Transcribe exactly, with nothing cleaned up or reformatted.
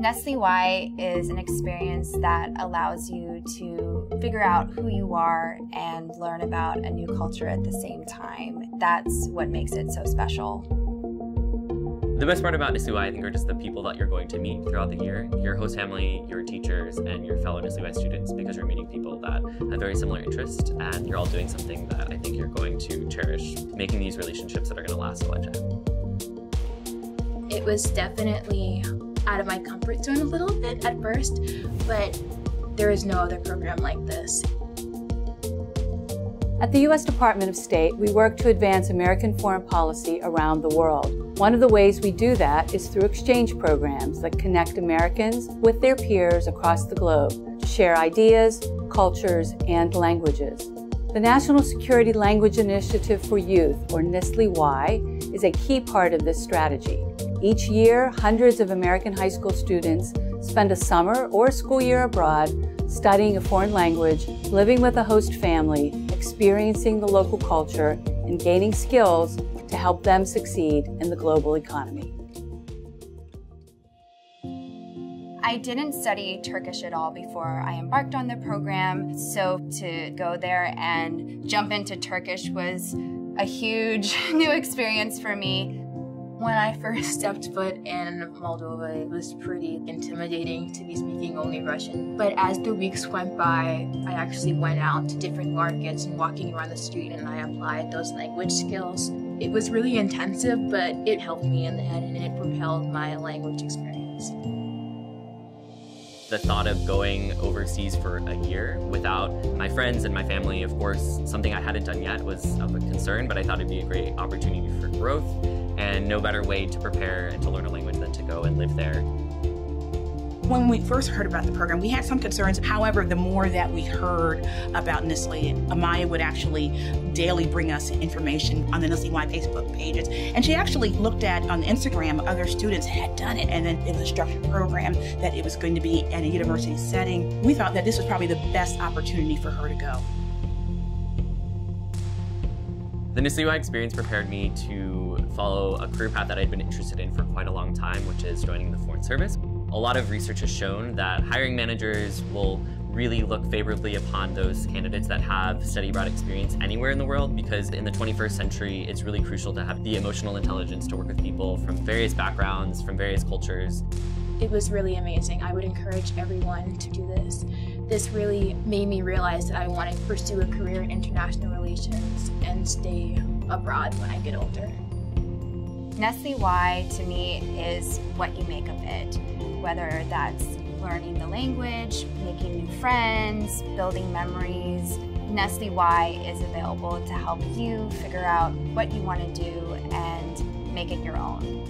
Nestle Y is an experience that allows you to figure out who you are and learn about a new culture at the same time. That's what makes it so special. The best part about Nestle Y, I think, are just the people that you're going to meet throughout the year. Your host family, your teachers, and your fellow Nestle Y students, because you're meeting people that have very similar interests, and you're all doing something that I think you're going to cherish, making these relationships that are going to last a lifetime. It was definitely out of my comfort zone a little bit at first, but there is no other program like this. At the U S Department of State, we work to advance American foreign policy around the world. One of the ways we do that is through exchange programs that connect Americans with their peers across the globe to share ideas, cultures, and languages. The National Security Language Initiative for Youth, or Nestle Y, is a key part of this strategy. Each year, hundreds of American high school students spend a summer or school year abroad studying a foreign language, living with a host family, experiencing the local culture, and gaining skills to help them succeed in the global economy. I didn't study Turkish at all before I embarked on the program, so to go there and jump into Turkish was a huge new experience for me. When I first stepped foot in Moldova, it was pretty intimidating to be speaking only Russian. But as the weeks went by, I actually went out to different markets and walking around the street, and I applied those language skills. It was really intensive, but it helped me in the end, and it propelled my language experience. The thought of going overseas for a year without my friends and my family, of course, something I hadn't done yet, was of a concern, but I thought it'd be a great opportunity for growth. And no better way to prepare and to learn a language than to go and live there. When we first heard about the program, we had some concerns. However, the more that we heard about Nestle, Amaya would actually daily bring us information on the Nestle Y Facebook pages. And she actually looked at, on Instagram, other students had done it, and then it was a structured program that it was going to be in a university setting. We thought that this was probably the best opportunity for her to go. The Nestle Y experience prepared me to follow a career path that I'd been interested in for quite a long time, which is joining the Foreign Service. A lot of research has shown that hiring managers will really look favorably upon those candidates that have study abroad experience anywhere in the world, because in the twenty-first century, it's really crucial to have the emotional intelligence to work with people from various backgrounds, from various cultures. It was really amazing. I would encourage everyone to do this. This really made me realize that I want to pursue a career in international relations and stay abroad when I get older. Nestle Y, to me, is what you make of it, whether that's learning the language, making new friends, building memories. Nestle Y is available to help you figure out what you want to do and make it your own.